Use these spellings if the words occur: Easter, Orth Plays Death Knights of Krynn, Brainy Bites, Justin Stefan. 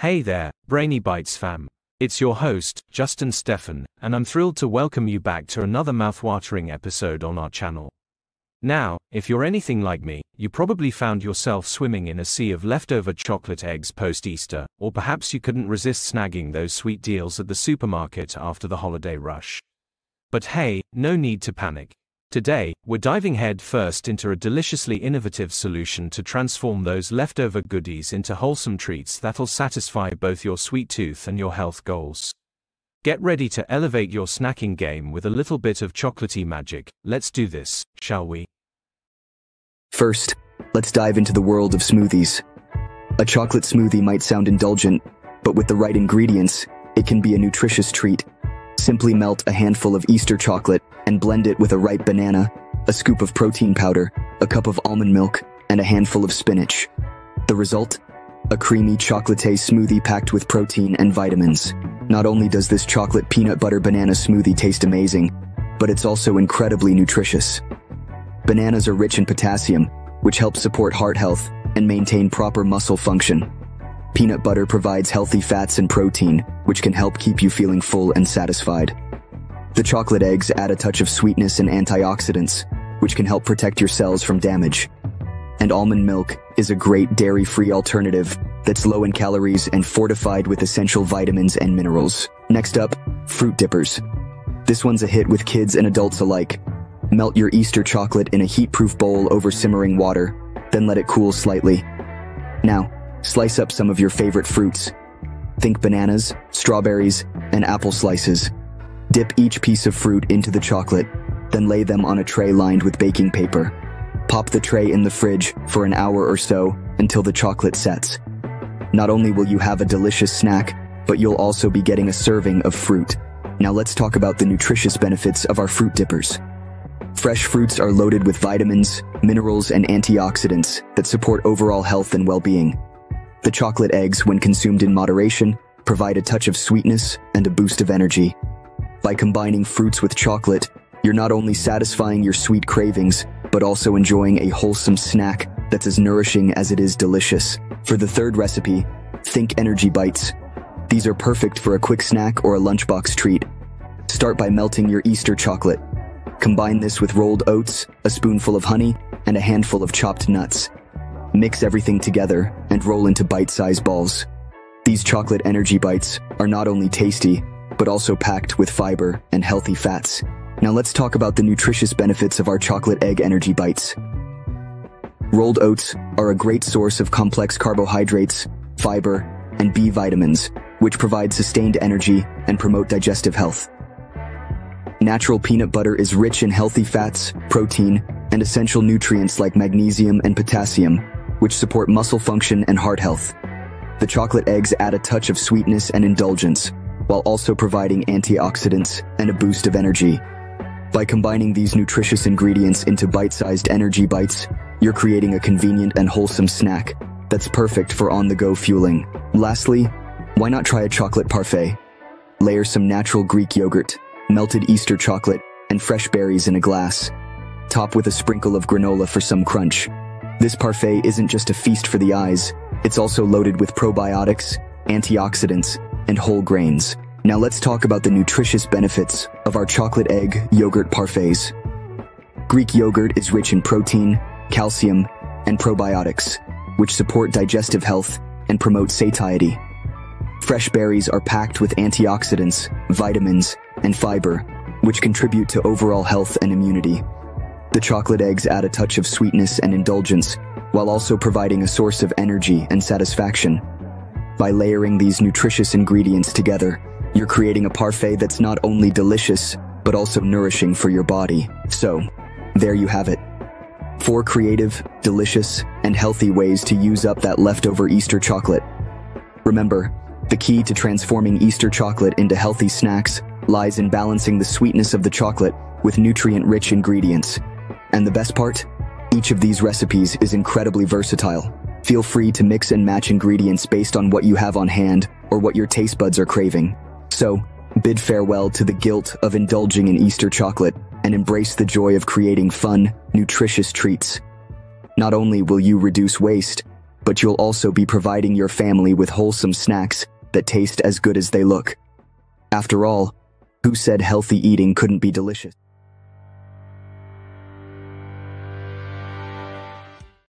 Hey there, Brainy Bites fam. It's your host, Justin Stefan, and I'm thrilled to welcome you back to another mouthwatering episode on our channel. Now, if you're anything like me, you probably found yourself swimming in a sea of leftover chocolate eggs post-Easter, or perhaps you couldn't resist snagging those sweet deals at the supermarket after the holiday rush. But hey, no need to panic. Today, we're diving head first into a deliciously innovative solution to transform those leftover goodies into wholesome treats that'll satisfy both your sweet tooth and your health goals. Get ready to elevate your snacking game with a little bit of chocolatey magic. Let's do this, shall we? First, let's dive into the world of smoothies. A chocolate smoothie might sound indulgent, but with the right ingredients, it can be a nutritious treat. Simply melt a handful of Easter chocolate and blend it with a ripe banana, a scoop of protein powder, a cup of almond milk, and a handful of spinach. The result? A creamy chocolatey smoothie packed with protein and vitamins. Not only does this chocolate peanut butter banana smoothie taste amazing, but it's also incredibly nutritious. Bananas are rich in potassium, which helps support heart health and maintain proper muscle function. Peanut butter provides healthy fats and protein, which can help keep you feeling full and satisfied. The chocolate eggs add a touch of sweetness and antioxidants, which can help protect your cells from damage. And almond milk is a great dairy-free alternative that's low in calories and fortified with essential vitamins and minerals. Next up, fruit dippers. This one's a hit with kids and adults alike. Melt your Easter chocolate in a heat-proof bowl over simmering water, then let it cool slightly. Now, slice up some of your favorite fruits. Think bananas, strawberries, and apple slices. Dip each piece of fruit into the chocolate, then lay them on a tray lined with baking paper. Pop the tray in the fridge for an hour or so until the chocolate sets. Not only will you have a delicious snack, but you'll also be getting a serving of fruit. Now let's talk about the nutritious benefits of our fruit dippers. Fresh fruits are loaded with vitamins, minerals, and antioxidants that support overall health and well-being. The chocolate eggs, when consumed in moderation, provide a touch of sweetness and a boost of energy. By combining fruits with chocolate, you're not only satisfying your sweet cravings, but also enjoying a wholesome snack that's as nourishing as it is delicious. For the third recipe, think energy bites. These are perfect for a quick snack or a lunchbox treat. Start by melting your Easter chocolate. Combine this with rolled oats, a spoonful of honey, and a handful of chopped nuts. Mix everything together and roll into bite-sized balls. These chocolate energy bites are not only tasty, but also packed with fiber and healthy fats. Now let's talk about the nutritious benefits of our chocolate egg energy bites. Rolled oats are a great source of complex carbohydrates, fiber, and B vitamins, which provide sustained energy and promote digestive health. Natural peanut butter is rich in healthy fats, protein, and essential nutrients like magnesium and potassium, which support muscle function and heart health. The chocolate eggs add a touch of sweetness and indulgence, while also providing antioxidants and a boost of energy. By combining these nutritious ingredients into bite-sized energy bites, you're creating a convenient and wholesome snack that's perfect for on-the-go fueling. Lastly, why not try a chocolate parfait? Layer some natural Greek yogurt, melted Easter chocolate, and fresh berries in a glass. Top with a sprinkle of granola for some crunch. This parfait isn't just a feast for the eyes, it's also loaded with probiotics, antioxidants, and whole grains. Now let's talk about the nutritious benefits of our chocolate egg yogurt parfaits. Greek yogurt is rich in protein, calcium, and probiotics, which support digestive health and promote satiety. Fresh berries are packed with antioxidants, vitamins, and fiber, which contribute to overall health and immunity. The chocolate eggs add a touch of sweetness and indulgence, while also providing a source of energy and satisfaction. By layering these nutritious ingredients together, you're creating a parfait that's not only delicious, but also nourishing for your body. So, there you have it. 4 creative, delicious, and healthy ways to use up that leftover Easter chocolate. Remember, the key to transforming Easter chocolate into healthy snacks lies in balancing the sweetness of the chocolate with nutrient-rich ingredients. And the best part? Each of these recipes is incredibly versatile. Feel free to mix and match ingredients based on what you have on hand or what your taste buds are craving. So, bid farewell to the guilt of indulging in Easter chocolate and embrace the joy of creating fun, nutritious treats. Not only will you reduce waste, but you'll also be providing your family with wholesome snacks that taste as good as they look. After all, who said healthy eating couldn't be delicious?